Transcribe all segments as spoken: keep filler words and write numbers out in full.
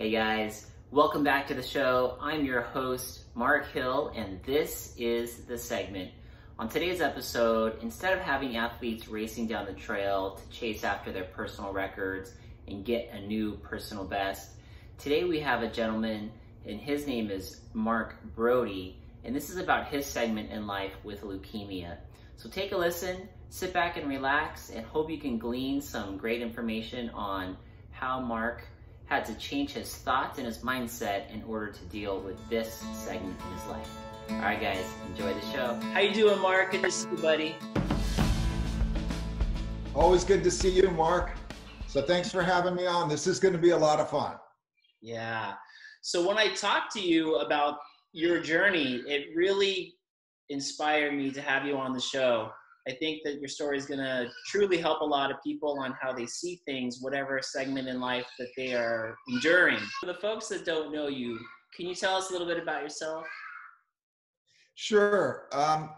Hey guys, welcome back to the show. I'm your host, Mark Hill, and this is The Segment. On today's episode, instead of having athletes racing down the trail to chase after their personal records and get a new personal best, today we have a gentleman, and his name is Drott Brody, and this is about his segment in life with leukemia. So take a listen, sit back and relax, and hope you can glean some great information on how Drott had to change his thoughts and his mindset in order to deal with this segment in his life. All right, guys, enjoy the show. How you doing, Mark? Good to see you, buddy. Always good to see you, Mark. So thanks for having me on. This is going to be a lot of fun. Yeah. So when I talked to you about your journey, it really inspired me to have you on the show. I think that your story is going to truly help a lot of people on how they see things, whatever segment in life that they are enduring. For the folks that don't know you, can you tell us a little bit about yourself? Sure. Um,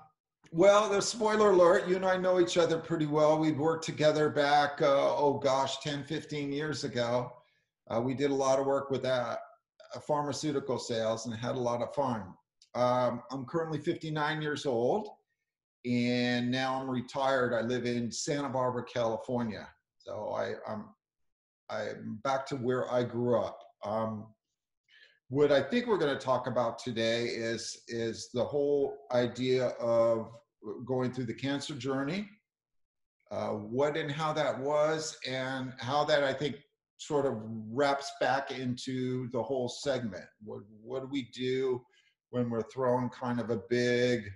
well, the spoiler alert, you and I know each other pretty well. We've worked together back, uh, oh gosh, ten, fifteen years ago. Uh, we did a lot of work with uh, pharmaceutical sales and had a lot of fun. Um, I'm currently fifty-nine years old. And now I'm retired. I live in Santa Barbara, California. So I, I'm, I'm back to where I grew up. Um, what I think we're going to talk about today is, is the whole idea of going through the cancer journey, uh, what and how that was, and how that I think sort of wraps back into the whole segment. What, what do we do when we're thrown kind of a big,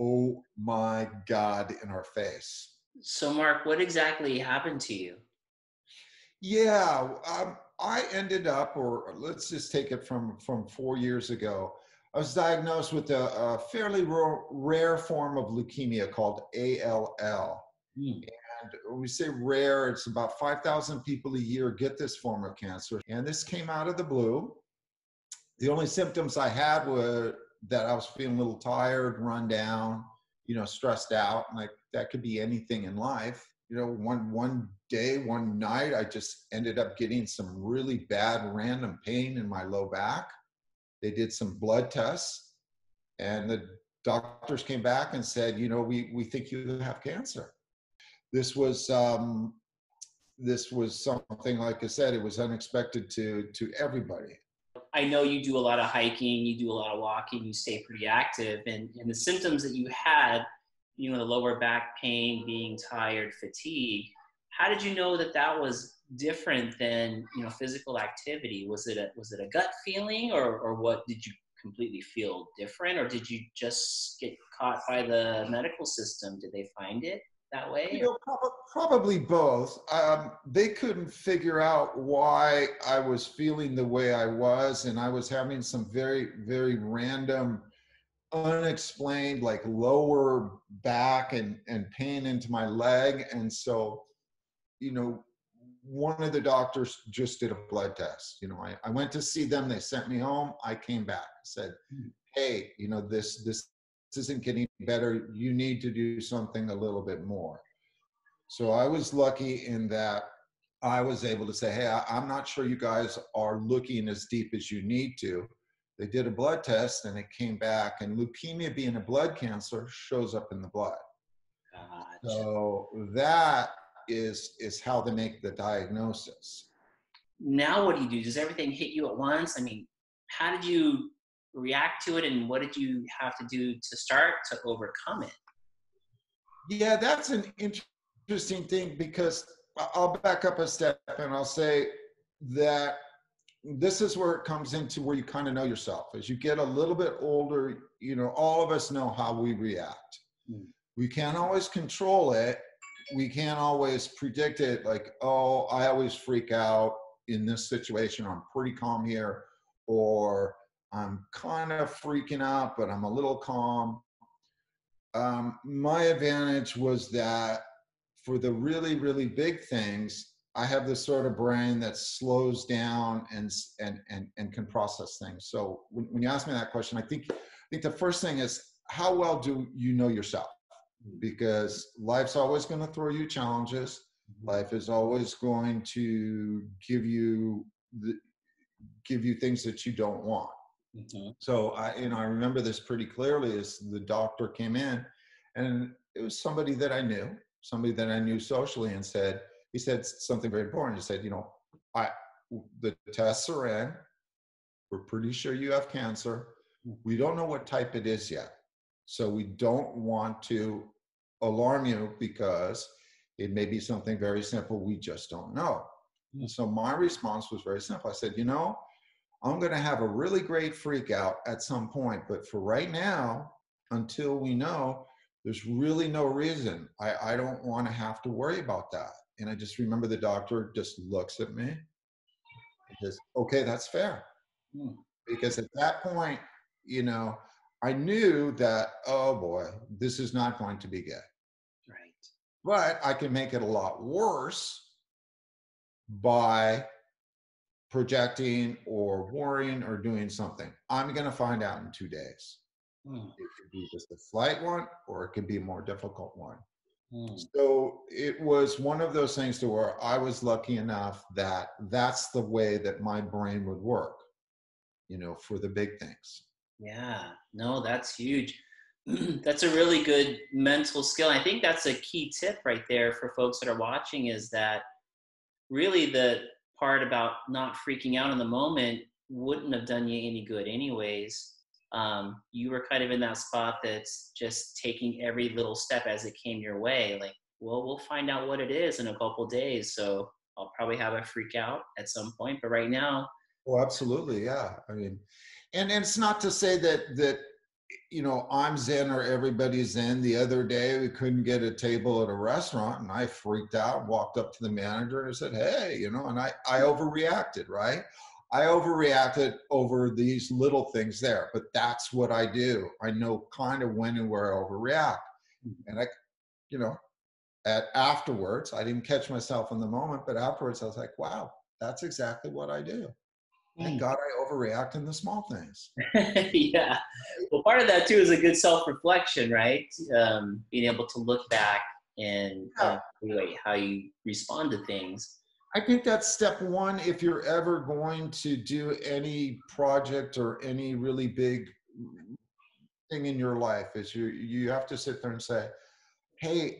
oh my God, in our face? So Mark, what exactly happened to you? Yeah, um, I ended up, or let's just take it from, from four years ago. I was diagnosed with a, a fairly rare form of leukemia called A L L. Mm. And when we say rare, it's about five thousand people a year get this form of cancer. And this came out of the blue. The only symptoms I had were that I was feeling a little tired, run down, you know, stressed out. Like that could be anything in life. You know, one, one day, one night, I just ended up getting some really bad random pain in my low back. They did some blood tests and the doctors came back and said, you know, we, we think you have cancer. This was, um, this was something, like I said, it was unexpected to, to everybody. I know you do a lot of hiking, you do a lot of walking, you stay pretty active, and, and the symptoms that you had, you know, the lower back pain, being tired, fatigue, how did you know that that was different than, you know, physical activity? Was it a, was it a gut feeling, or, or what, did you completely feel different, or did you just get caught by the medical system? Did they find it that way? You know, prob probably both. Um, they couldn't figure out why I was feeling the way I was, and I was having some very, very random, unexplained, like lower back and, and pain into my leg. And so, you know, one of the doctors just did a blood test. You know, I, I went to see them. They sent me home. I came back, said, hey, you know, this, this, This isn't getting better. You need to do something a little bit more. So I was lucky in that I was able to say, hey, I, I'm not sure you guys are looking as deep as you need to. They did a blood test and it came back, and leukemia being a blood cancer shows up in the blood. Gotcha. So that is, is how they make the diagnosis. Now what do you do? Does everything hit you at once? I mean, how did you react to it, and what did you have to do to start to overcome it? Yeah, that's an interesting thing, because I'll back up a step and I'll say that this is where it comes into where you kind of know yourself. As you get a little bit older, you know, all of us know how we react. Mm. We can't always control it. We can't always predict it. Like, oh, I always freak out in this situation. I'm pretty calm here, or I'm kind of freaking out, but I'm a little calm. Um, my advantage was that for the really, really big things, I have this sort of brain that slows down and and and, and can process things. So when, when you ask me that question, I think I think the first thing is, how well do you know yourself? Because life's always going to throw you challenges. Life is always going to give you the give you things that you don't want. Mm-hmm. So I, and I remember this pretty clearly, is the doctor came in, and it was somebody that I knew, somebody that I knew socially, and said, he said something very boring. He said, you know, I, the tests are in, we're pretty sure you have cancer. We don't know what type it is yet. So we don't want to alarm you because it may be something very simple. We just don't know. And so my response was very simple. I said, you know, I'm going to have a really great freak out at some point, but for right now, until we know, there's really no reason. I, I don't want to have to worry about that. And I just remember the doctor just looks at me and says, okay, that's fair. Hmm. Because at that point, you know, I knew that, oh boy, this is not going to be good. Right. But I can make it a lot worse by projecting or worrying or doing something. I'm going to find out in two days. Mm. It could be just a slight one, or it could be a more difficult one. Mm. So it was one of those things to where I was lucky enough that that's the way that my brain would work, you know, for the big things. Yeah, no, that's huge. That's a really good mental skill. I think that's a key tip right there for folks that are watching, is that really the part about not freaking out in the moment wouldn't have done you any good anyways. Um, you were kind of in that spot that's just taking every little step as it came your way. Like, well, we'll find out what it is in a couple of days. So I'll probably have a freak out at some point, but right now. Oh, absolutely. Yeah. I mean, and, and it's not to say that, that, you know, I'm Zen or everybody's Zen. The other day we couldn't get a table at a restaurant, and I freaked out, walked up to the manager and said, hey, you know, and I, I overreacted, right? I overreacted over these little things there, but that's what I do. I know kind of when and where I overreact. And I, you know, at afterwards, I didn't catch myself in the moment, but afterwards I was like, wow, that's exactly what I do. Thank God I overreact in the small things. Yeah. Well, part of that too is a good self-reflection, right? Um, being able to look back and yeah. uh, anyway, how you respond to things. I think that's step one if you're ever going to do any project or any really big thing in your life, is you you have to sit there and say, hey,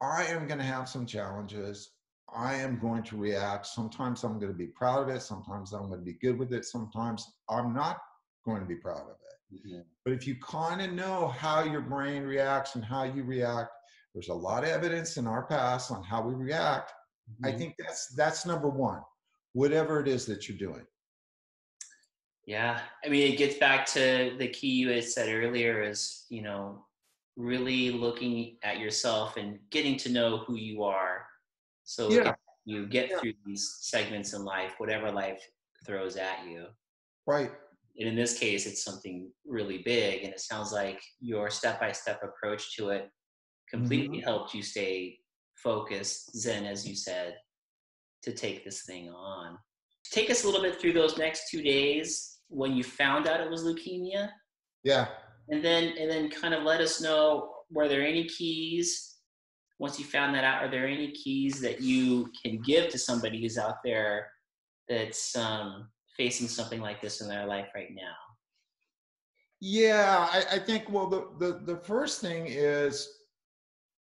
I am going to have some challenges. I am going to react. Sometimes I'm going to be proud of it. Sometimes I'm going to be good with it. Sometimes I'm not going to be proud of it. Mm-hmm. But if you kind of know how your brain reacts and how you react, there's a lot of evidence in our past on how we react. Mm-hmm. I think that's that's number one, whatever it is that you're doing. Yeah, I mean, it gets back to the key you had said earlier is, you know, really looking at yourself and getting to know who you are. So yeah. you get yeah. through these segments in life, whatever life throws at you. Right. And in this case, it's something really big. And it sounds like your step-by-step approach to it completely mm-hmm. helped you stay focused, Zen, as you said, to take this thing on. Take us a little bit through those next two days when you found out it was leukemia. Yeah. And then, and then kind of let us know, were there any keys? Once you found that out, are there any keys that you can give to somebody who's out there that's um, facing something like this in their life right now? Yeah, I, I think, well, the, the, the first thing is,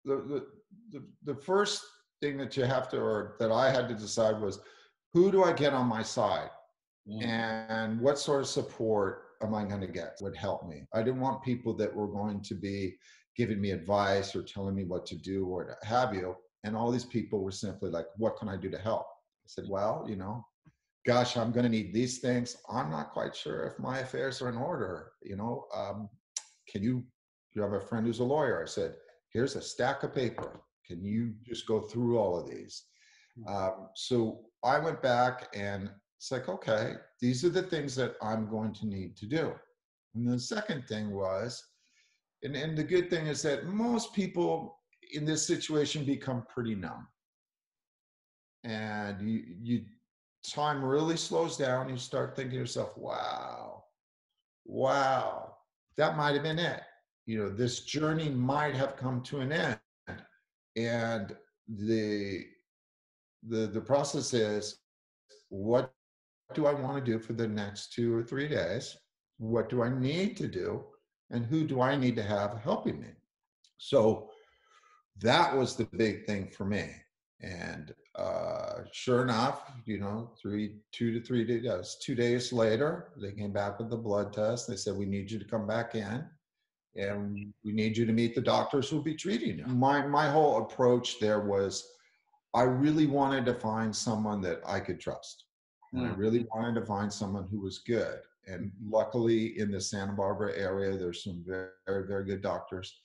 the, the, the, the first thing that you have to, or that I had to decide was, who do I get on my side? Mm. And what sort of support am I going to get would help me? I didn't want people that were going to be giving me advice or telling me what to do or to have you. And all these people were simply like, what can I do to help? I said, well, you know, gosh, I'm going to need these things. I'm not quite sure if my affairs are in order. You know, um, can you, you have a friend who's a lawyer. I said, here's a stack of paper. Can you just go through all of these? Um, so I went back and it's like, okay, these are the things that I'm going to need to do. And the second thing was, And, and the good thing is that most people in this situation become pretty numb. And you, you, time really slows down. You start thinking to yourself, wow, wow, that might have been it. You know, this journey might have come to an end. And the, the, the process is, what do I want to do for the next two or three days? What do I need to do? And who do I need to have helping me? So that was the big thing for me. And uh, sure enough, you know, three, two to three days, two days later, they came back with the blood test. They said, we need you to come back in and we need you to meet the doctors who'll be treating you. My, my whole approach there was, I really wanted to find someone that I could trust. And mm-hmm. I really wanted to find someone who was good. And luckily in the Santa Barbara area, there's some very, very, very good doctors.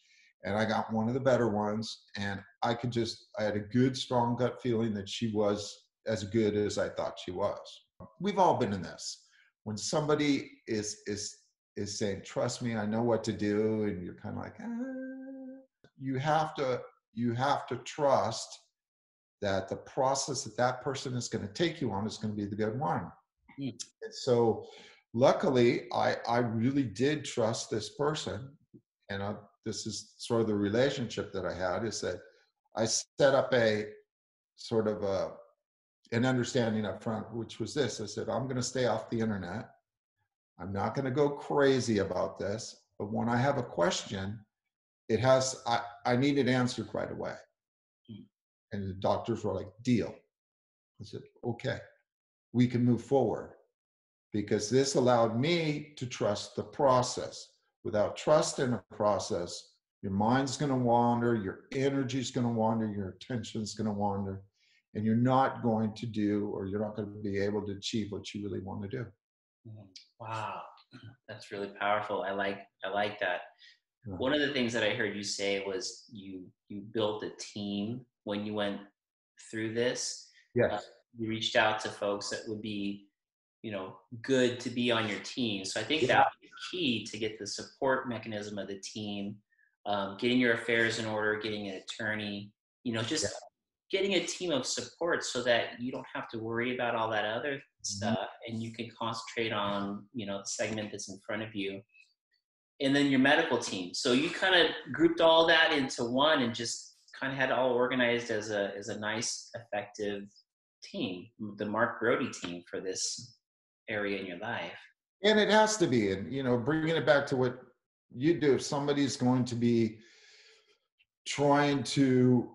And I got one of the better ones, and I could just, I had a good, strong gut feeling that she was as good as I thought she was. We've all been in this. When somebody is is is saying, trust me, I know what to do, and you're kind of like, ah. You have to, you have to trust that the process that that person is going to take you on is going to be the good one. Mm. And so luckily, I, I really did trust this person, and I, this is sort of the relationship that I had, is that I set up a sort of a, an understanding up front, which was this. I said, I'm going to stay off the internet. I'm not going to go crazy about this. But when I have a question, it has, I, I need it answered right away. And the doctors were like, deal. I said, okay, we can move forward. Because this allowed me to trust the process. Without trust in a process, your mind's going to wander, your energy's going to wander, your attention's going to wander, and you're not going to do, or you're not going to be able to achieve what you really want to do. Wow, that's really powerful. I like, I like that. Yeah. One of the things that I heard you say was you you built a team when you went through this. Yes, uh, you reached out to folks that would be, you know, good to be on your team. So I think yeah. that was key, to get the support mechanism of the team, um, getting your affairs in order, getting an attorney, you know, just yeah. getting a team of support so that you don't have to worry about all that other mm-hmm. stuff, and you can concentrate on, you know, the segment that's in front of you. And then your medical team. So you kind of grouped all that into one and just kind of had it all organized as a, as a nice, effective team, the Mark Brody team for this area in your life. And it has to be, and you know, bringing it back to what you do, if somebody's going to be trying to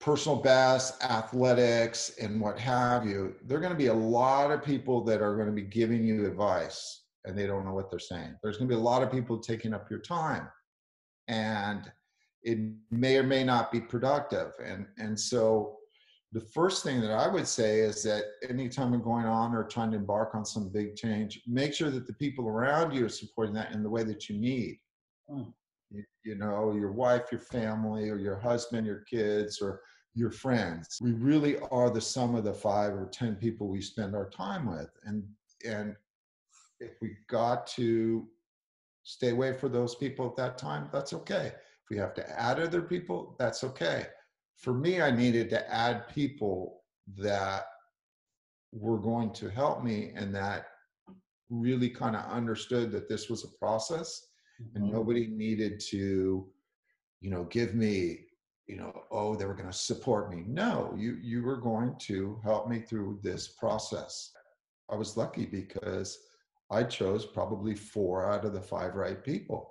personal best, athletics, and what have you, there are going to be a lot of people that are going to be giving you advice and they don't know what they're saying. There's going to be a lot of people taking up your time, and it may or may not be productive. And, and so the first thing that I would say is that anytime you're going on or trying to embark on some big change, make sure that the people around you are supporting that in the way that you need. Mm. You, you know, your wife, your family, or your husband, your kids, or your friends. We really are the sum of the five or ten people we spend our time with. And, and if we got to stay away from those people at that time, that's okay. If we have to add other people, that's okay. For me, I needed to add people that were going to help me and that really kind of understood that this was a process, mm-hmm. and nobody needed to, you know, give me, you know, oh, they were going to support me. No, you, you were going to help me through this process. I was lucky because I chose probably four out of the five right people.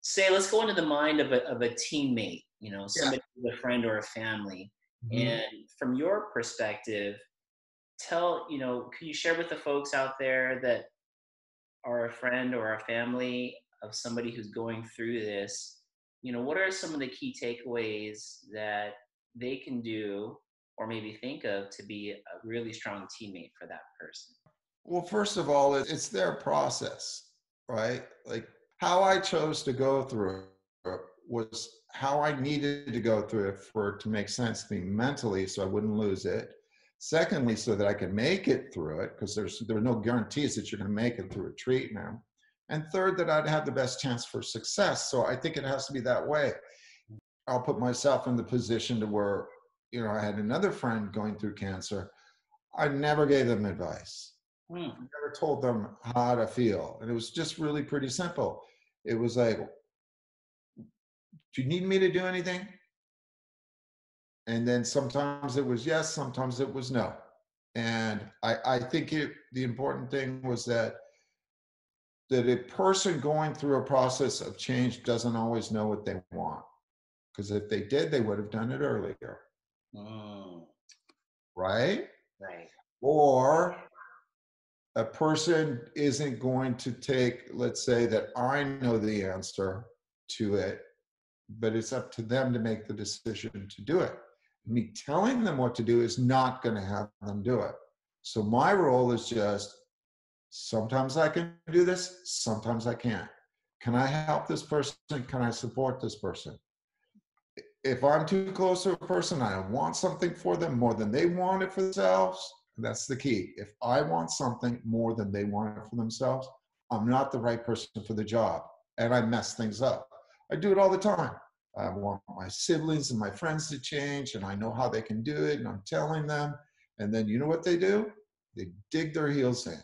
Say, let's go into the mind of a, of a teammate. You know, somebody yeah. a friend or a family. Mm-hmm. And from your perspective, tell, you know, can you share with the folks out there that are a friend or a family of somebody who's going through this, you know, what are some of the key takeaways that they can do or maybe think of to be a really strong teammate for that person? Well, first of all, it's their process, right? Like how I chose to go through it was how I needed to go through it for it to make sense to me mentally, so I wouldn't lose it. Secondly, so that I could make it through it, because there's there are no guarantees that you're going to make it through a treatment. And third, that I'd have the best chance for success. So I think it has to be that way. I'll put myself in the position to where, you know, I had another friend going through cancer. I never gave them advice. Hmm. I never told them how to feel. And it was just really pretty simple. It was like, do you need me to do anything? And then sometimes it was yes, sometimes it was no. And I, I think it, the important thing was that that a person going through a process of change doesn't always know what they want. Because if they did, they would have done it earlier. Mm. Right? Right. Or a person isn't going to take, let's say that I know the answer to it, but it's up to them to make the decision to do it. Me telling them what to do is not going to have them do it. So my role is just, sometimes I can do this, sometimes I can't. Can I help this person? Can I support this person? If I'm too close to a person, I want something for them more than they want it for themselves. That's the key. If I want something more than they want it for themselves, I'm not the right person for the job, and I mess things up. I do it all the time. I want my siblings and my friends to change, and I know how they can do it, and I'm telling them. And then you know what they do? They dig their heels in.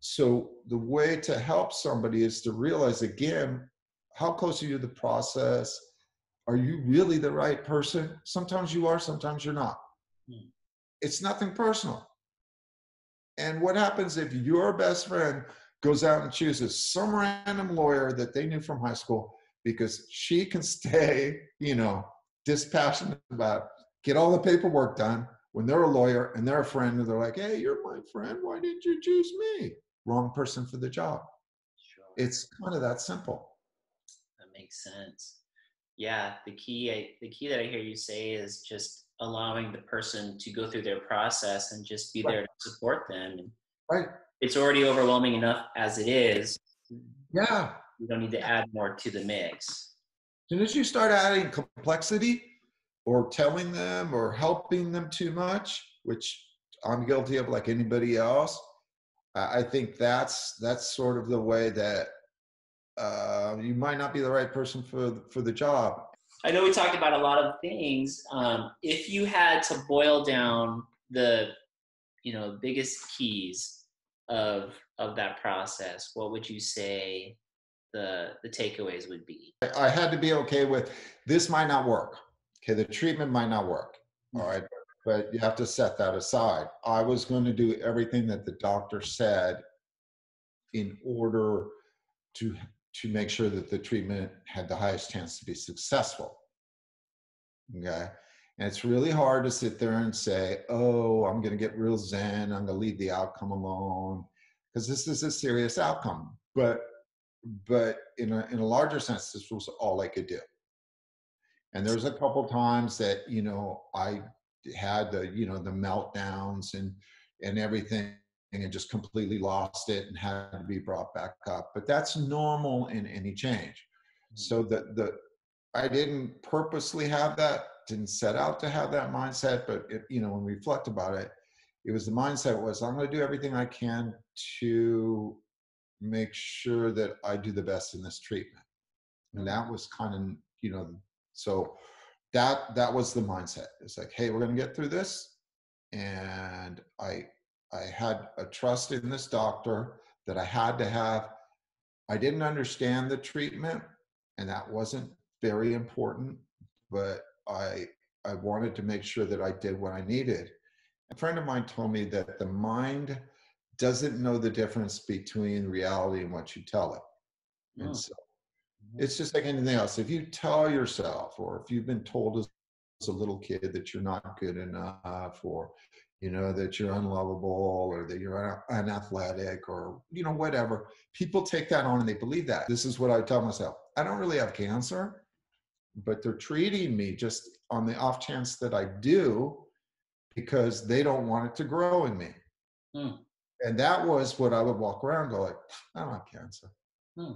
So the way to help somebody is to realize, again, how close are you to the process? Are you really the right person? Sometimes you are, sometimes you're not. Hmm. It's nothing personal. And what happens if your best friend goes out and chooses some random lawyer that they knew from high school because she can stay, you know, dispassionate about it, get all the paperwork done when they're a lawyer and they're a friend and they're like, hey, you're my friend, why didn't you choose me? Wrong person for the job. Sure. It's kind of that simple. That makes sense. Yeah, the key, I, the key that I hear you say is just allowing the person to go through their process and just be right there to support them. Right. It's already overwhelming enough as it is. Yeah. You don't need to add more to the mix. As soon as you start adding complexity or telling them or helping them too much, which I'm guilty of like anybody else, I think that's that's sort of the way that uh, you might not be the right person for, for the job. I know we talked about a lot of things. Um, if you had to boil down the, you know, biggest keys of of that process, what would you say the the takeaways would be? I had to be okay with this might not work. Okay, the treatment might not work. All right, but you have to set that aside. I was going to do everything that the doctor said in order to. to make sure that the treatment had the highest chance to be successful, okay? And it's really hard to sit there and say, oh, I'm gonna get real zen, I'm gonna leave the outcome alone, because this is a serious outcome. But but in a, in a larger sense, this was all I could do. And there's a couple times that, you know, I had the, you know, the meltdowns and, and everything, and just completely lost it and had to be brought back up. But that's normal in any change. So that the I didn't purposely have that, didn't set out to have that mindset, but it, you know, when we reflect about it, it was the mindset was I'm gonna do everything I can to make sure that I do the best in this treatment. And that was kind of, you know, so that that was the mindset. It's like, hey, we're gonna get through this. And I I had a trust in this doctor that I had to have. I didn't understand the treatment, and that wasn't very important, but I, I wanted to make sure that I did what I needed. A friend of mine told me that the mind doesn't know the difference between reality and what you tell it. Yeah. And so it's just like anything else. If you tell yourself, or if you've been told as a little kid that you're not good enough, or you know, that you're unlovable, or that you're unathletic, or, you know, whatever. People take that on and they believe that. This is what I tell myself. I don't really have cancer, but they're treating me just on the off chance that I do because they don't want it to grow in me. Hmm. And that was what I would walk around and go like, I don't have cancer. Hmm.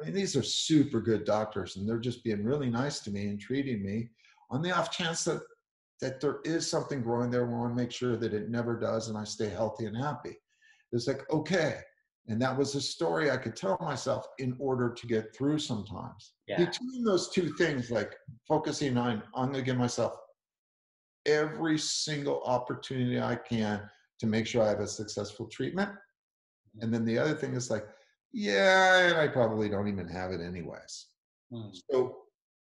I mean, these are super good doctors, and they're just being really nice to me and treating me on the off chance that that there is something growing there. We want to make sure that it never does, and I stay healthy and happy. It's like, okay. And that was a story I could tell myself in order to get through sometimes. Yeah. Between those two things, like focusing on, I'm going to give myself every single opportunity I can to make sure I have a successful treatment. And then the other thing is like, yeah, and I probably don't even have it anyways. Mm. So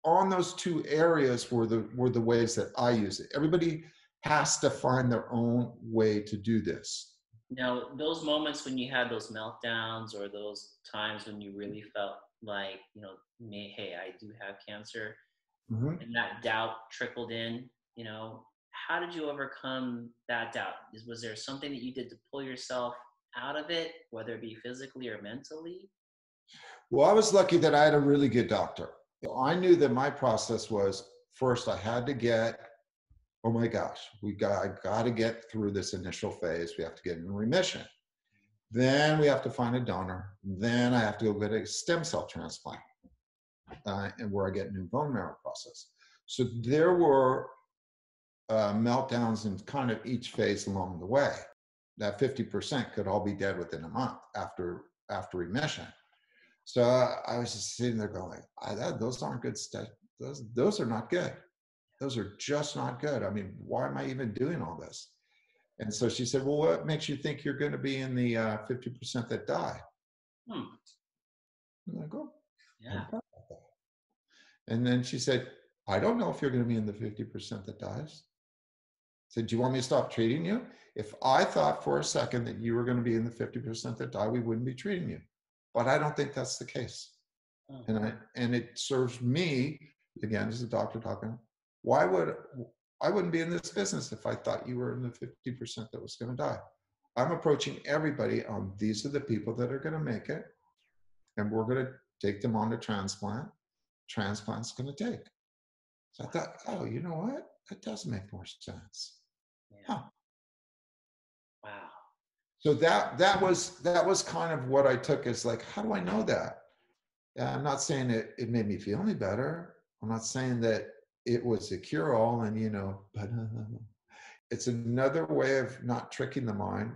on those two areas were the were the ways that I use it. Everybody has to find their own way to do this. Now, those moments when you had those meltdowns or those times when you really felt like, you know, hey, I do have cancer, mm-hmm. and that doubt trickled in, you know, how did you overcome that doubt? Was there something that you did to pull yourself out of it, whether it be physically or mentally? Well, I was lucky that I had a really good doctor. I knew that my process was, first I had to get, oh my gosh, we got, I got to get through this initial phase. We have to get in remission. Then we have to find a donor. Then I have to go get a stem cell transplant uh, and where I get new bone marrow process. So there were uh, meltdowns in kind of each phase along the way. That fifty percent could all be dead within a month after, after remission. So uh, I was just sitting there going, I, that, those aren't good stuff. Those, those are not good. Those are just not good. I mean, why am I even doing all this? And so she said, well, what makes you think you're going to be in the uh, fifty percent that die? Hmm. And I go, yeah. And then she said, I don't know if you're going to be in the fifty percent that dies. I said, do you want me to stop treating you? If I thought for a second that you were going to be in the fifty percent that die, we wouldn't be treating you. But I don't think that's the case. Oh. And I, and it serves me, again, as a doctor talking, why would, I wouldn't be in this business if I thought you were in the fifty percent that was going to die. I'm approaching everybody on these are the people that are going to make it, and we're going to take them on to transplant. Transplant's going to take. So I thought, oh, you know what? That does make more sense. Yeah. Huh. Wow. So that that was that was kind of what I took as like, how do I know that? I'm not saying it, it made me feel any better. I'm not saying that it was a cure-all and, you know, but uh, it's another way of not tricking the mind,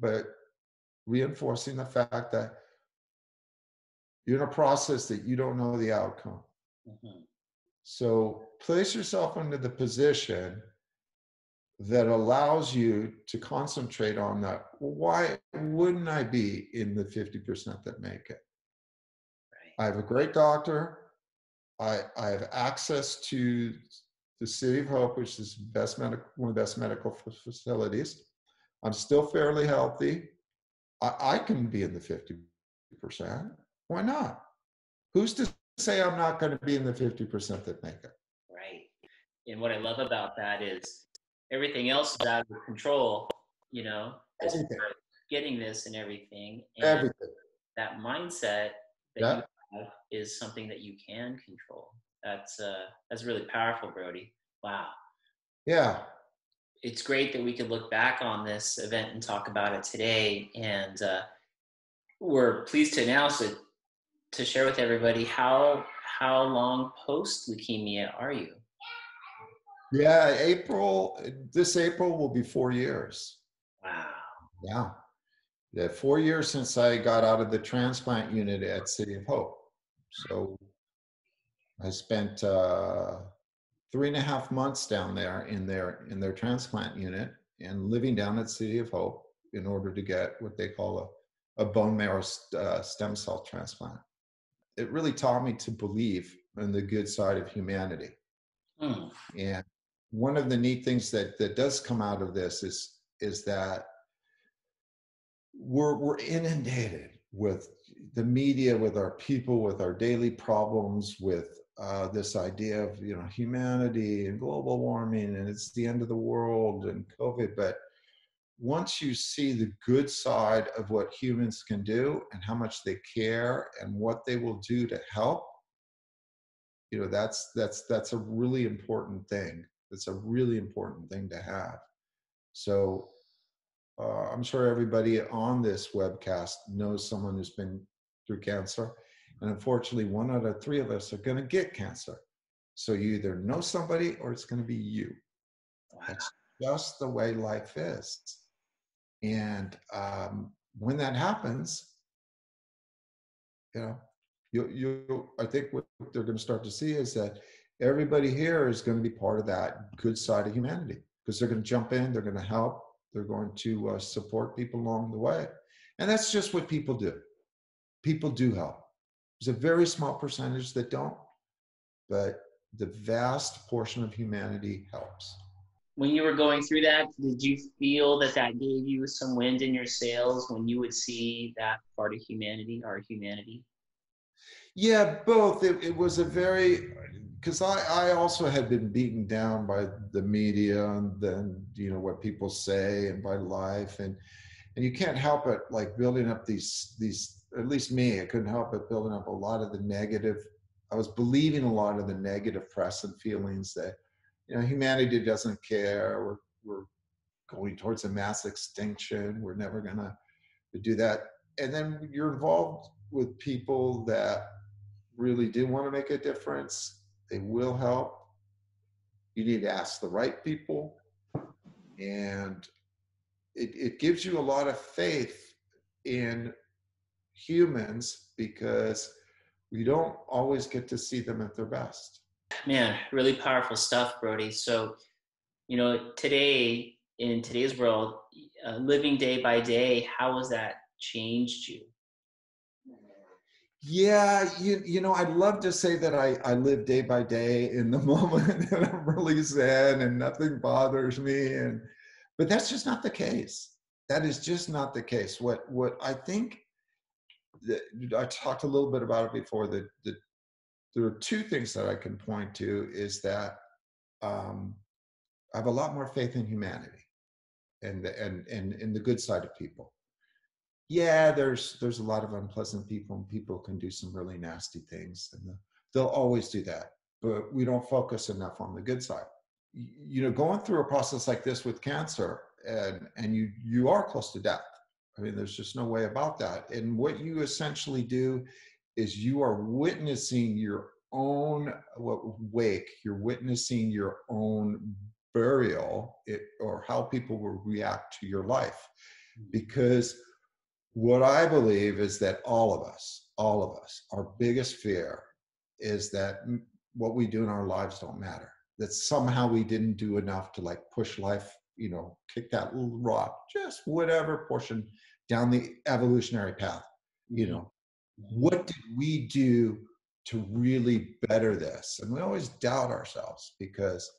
but reinforcing the fact that you're in a process that you don't know the outcome. Mm-hmm. So place yourself into the position that allows you to concentrate on that. Why wouldn't I be in the fifty percent that make it? Right. I have a great doctor. I, I have access to the City of Hope, which is best medic, one of the best medical facilities. I'm still fairly healthy. I, I can be in the fifty percent. Why not? Who's to say I'm not going to be in the fifty percent that make it? Right. And what I love about that is, everything else is out of control, you know, getting this and everything. And everything. That mindset that yeah. you have is something that you can control. That's uh, that's really powerful, Brody. Wow. Yeah. It's great that we could look back on this event and talk about it today. And uh, we're pleased to announce it, to share with everybody, how how long post leukemia are you? Yeah, April, this April will be four years. Wow. Yeah. Yeah, four years since I got out of the transplant unit at City of Hope. So I spent uh, three and a half months down there in their, in their transplant unit and living down at City of Hope in order to get what they call a, a bone marrow st- uh, stem cell transplant. It really taught me to believe in the good side of humanity. Mm. And one of the neat things that, that does come out of this is, is that we're, we're inundated with the media, with our people, with our daily problems, with uh, this idea of, you know, humanity and global warming and it's the end of the world and COVID. But once you see the good side of what humans can do and how much they care and what they will do to help, you know, that's that's that's a really important thing. That's a really important thing to have. So uh, I'm sure everybody on this webcast knows someone who's been through cancer. And unfortunately, one out of three of us are going to get cancer. So you either know somebody or it's going to be you. That's just the way life is. And um, when that happens, you know, You, you, I think what they're going to start to see is that everybody here is going to be part of that good side of humanity because they're going to jump in, they're going to help, they're going to uh, support people along the way. And that's just what people do. People do help. There's a very small percentage that don't, but the vast portion of humanity helps. when you were going through that, did you feel that that gave you some wind in your sails when you would see that part of humanity, our humanity? Yeah, both. It, it was a very, because I, I also had been beaten down by the media and then, you know, what people say and by life. And, and you can't help it, like building up these, these, at least me, I couldn't help it building up a lot of the negative. I was believing a lot of the negative press and feelings that, you know, humanity doesn't care. We're, we're going towards a mass extinction. We're never gonna do that. And then you're involved with people that really do want to make a difference. They will help. You need to ask the right people. And it, it gives you a lot of faith in humans because we don't always get to see them at their best. Man, really powerful stuff, Brody. So, you know, today, in today's world, uh, living day by day, how has that changed you? Yeah, you, you know, I'd love to say that I, I live day by day in the moment and I'm really zen and nothing bothers me. And but that's just not the case. That is just not the case. What, what I think, that, I talked a little bit about it before, that the, there are two things that I can point to is that um, I have a lot more faith in humanity and the, and, and, and the good side of people. Yeah, there's there's a lot of unpleasant people and people can do some really nasty things and they'll always do that, but we don't focus enough on the good side. You know, going through a process like this with cancer and, and you, you are close to death. I mean, there's just no way about that. And what you essentially do is you are witnessing your own wake, you're witnessing your own burial it, or how people will react to your life. Because what I believe is that all of us, all of us, our biggest fear is that what we do in our lives don't matter. That somehow we didn't do enough to like push life, you know, kick that little rock, just whatever portion down the evolutionary path, you know. What did we do to really better this? And we always doubt ourselves because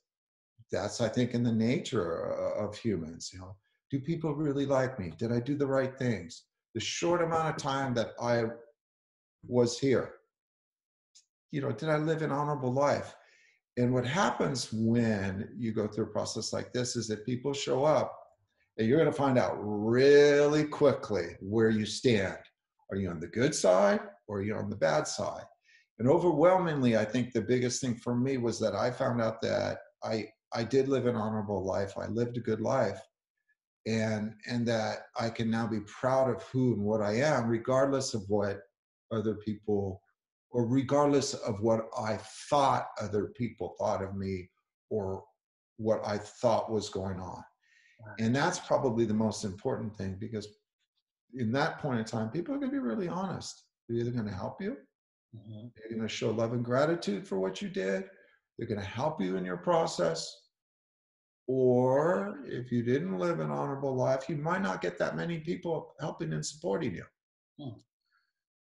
that's, I think, in the nature of humans. You know, do people really like me? Did I do the right things? The short amount of time that I was here, you know, did I live an honorable life? And what happens when you go through a process like this is that people show up and you're going to find out really quickly where you stand. Are you on the good side or are you on the bad side? And overwhelmingly, I think the biggest thing for me was that I found out that I, I did live an honorable life. I lived a good life and, and that I can now be proud of who and what I am, regardless of what other people, or regardless of what I thought other people thought of me or what I thought was going on. And that's probably the most important thing, because in that point in time, people are going to be really honest. They're either going to help you, mm-hmm. they're going to show love and gratitude for what you did, they're going to help you in your process, or if you didn't live an honorable life, you might not get that many people helping and supporting you. Mm.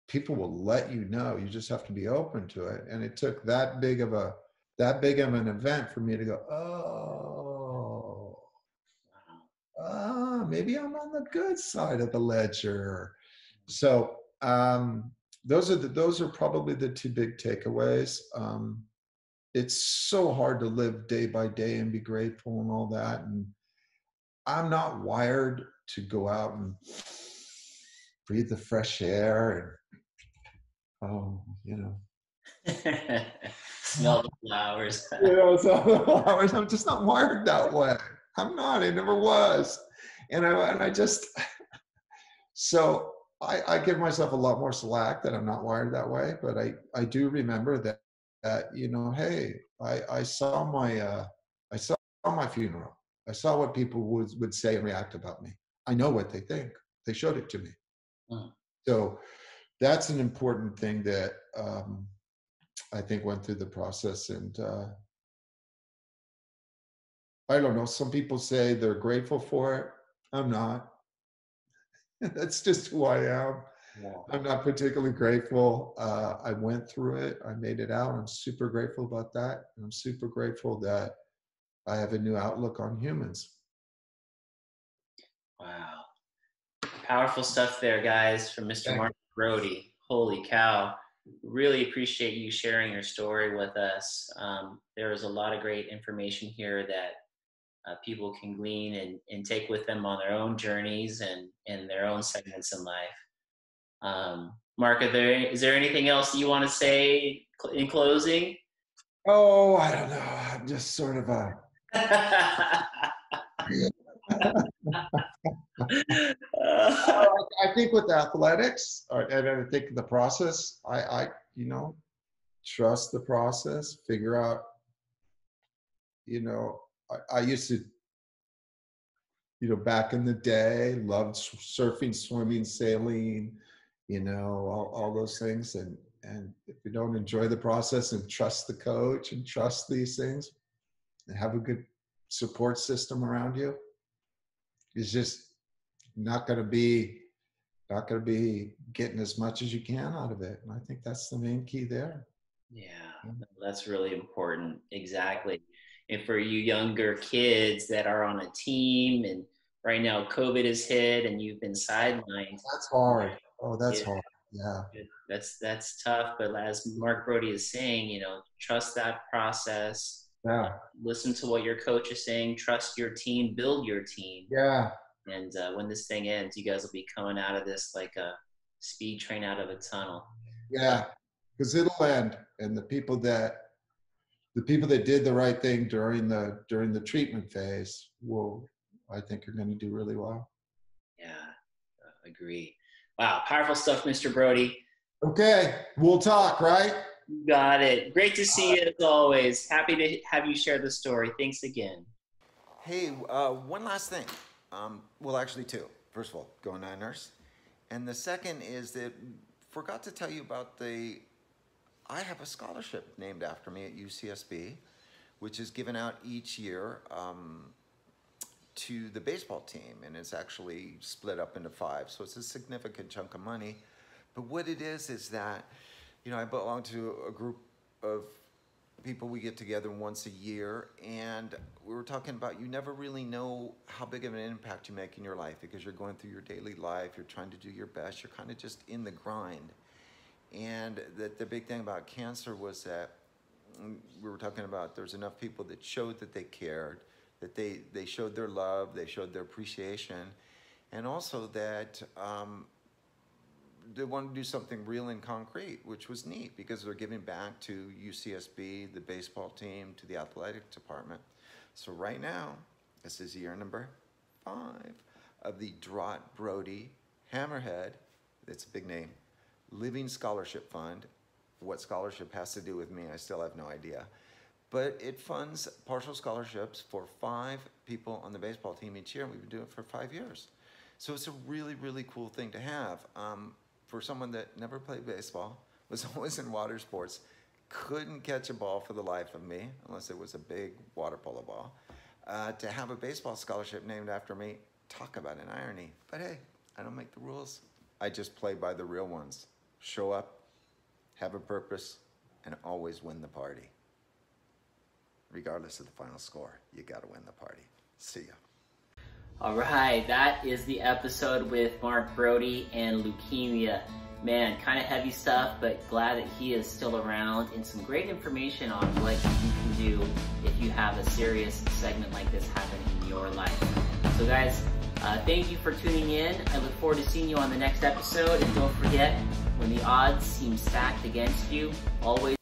People will let you know. You just have to be open to it. And it took that big of a that big of an event for me to go, oh, oh. Maybe I'm on the good side of the ledger. So um, those are the, those are probably the two big takeaways. Um, it's so hard to live day by day and be grateful and all that. And I'm not wired to go out and breathe the fresh air and, oh, you know. Smell the flowers. You know, smell the flowers. I'm just not wired that way. I'm not. I never was. And I, and I just, so I, I give myself a lot more slack that I'm not wired that way, but I, I do remember that, that, you know, hey, I, I saw my, uh, I saw my funeral. I saw what people would, would say and react about me. I know what they think. They showed it to me. Mm. So that's an important thing that um, I think went through the process. And uh, I don't know, some people say they're grateful for it. I'm not. That's just who I am. Wow. I'm not particularly grateful. Uh, I went through it. I made it out. I'm super grateful about that. And I'm super grateful that I have a new outlook on humans. Wow. Powerful stuff there, guys, from Mister Mark Brody. Holy cow. Really appreciate you sharing your story with us. Um, there is a lot of great information here that uh, people can glean and, and take with them on their own journeys and, and their own segments in life. Um, Mark, are there, is there anything else you want to say in closing? Oh, I don't know. I'm just sort of a... uh, I think with athletics, or, and I think the process, I, I, you know, trust the process, figure out, you know, I, I used to, you know, back in the day, loved surfing, swimming, sailing, you know, all, all those things. And, and if you don't enjoy the process and trust the coach and trust these things and have a good support system around you, it's just not going to be, not going to be getting as much as you can out of it. And I think that's the main key there. Yeah, that's really important. Exactly. And for you younger kids that are on a team and right now COVID has hit and you've been sidelined. That's hard. Oh, that's yeah. hard. Yeah. That's, that's tough. But as Mark Brody is saying, you know, trust that process. Yeah. Listen to what your coach is saying. Trust your team. Build your team. Yeah. And uh, when this thing ends, you guys will be coming out of this like a speed train out of a tunnel. Yeah, because it'll end. And the people that the people that did the right thing during the during the treatment phase will, I think, are going to do really well. Yeah, uh, agree. Wow, powerful stuff, Mister Brody. Okay, we'll talk, right? Got it. Great to see you as always. Happy to have you share the story. Thanks again. Hey, uh, one last thing. Um, well, actually two. First of all, go Niners. And the second is that forgot to tell you about the, I have a scholarship named after me at U C S B, which is given out each year um, to the baseball team. And it's actually split up into five. So it's a significant chunk of money. But what it is, is that you know, I belong to a group of people. We get together once a year, and we were talking about you never really know how big of an impact you make in your life because you're going through your daily life, you're trying to do your best, you're kind of just in the grind. And that the big thing about cancer was that we were talking about there's enough people that showed that they cared, that they, they showed their love, they showed their appreciation, and also that... Um, they want to do something real and concrete, which was neat because they're giving back to U C S B, the baseball team, to the athletic department. So right now, this is year number five of the Drott Brody Hammerhead, that's a big name, Living Scholarship Fund. What scholarship has to do with me, I still have no idea. But it funds partial scholarships for five people on the baseball team each year, and we've been doing it for five years. So it's a really, really cool thing to have. Um, For someone that never played baseball, was always in water sports, couldn't catch a ball for the life of me, unless it was a big water polo ball, uh, to have a baseball scholarship named after me, talk about an irony. But hey, I don't make the rules. I just play by the real ones. Show up, have a purpose, and always win the party. Regardless of the final score, you gotta win the party. See ya. All right, that is the episode with Mark Brody and leukemia. Man, kind of heavy stuff, but glad that he is still around and some great information on what you can do if you have a serious segment like this happen in your life. So guys, uh, thank you for tuning in. I look forward to seeing you on the next episode. And don't forget, when the odds seem stacked against you, always...